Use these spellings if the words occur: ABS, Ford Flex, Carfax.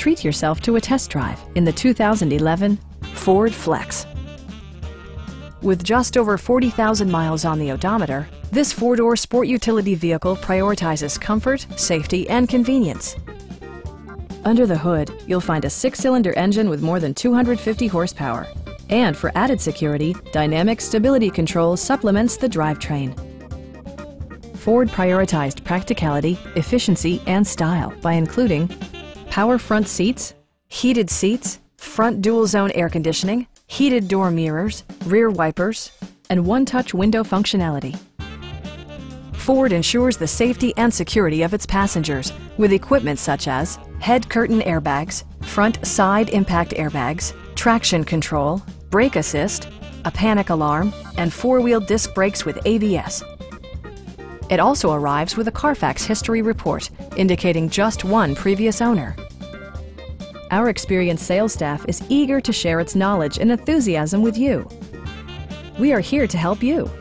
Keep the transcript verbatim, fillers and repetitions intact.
treat yourself to a test drive in the two thousand eleven Ford Flex. With just over forty thousand miles on the odometer, this four-door sport utility vehicle prioritizes comfort, safety, and convenience. Under the hood, you'll find a six-cylinder engine with more than two hundred fifty horsepower. And for added security, dynamic stability control supplements the drivetrain. Ford prioritized practicality, efficiency, and style by including power front seats, heated seats, front dual-zone air conditioning, heated door mirrors, rear wipers, and one-touch window functionality. Ford ensures the safety and security of its passengers with equipment such as head curtain airbags, front side impact airbags, traction control, brake assist, a panic alarm, and four-wheel disc brakes with A B S. It also arrives with a Carfax history report, indicating just one previous owner. Our experienced sales staff is eager to share its knowledge and enthusiasm with you. We are here to help you.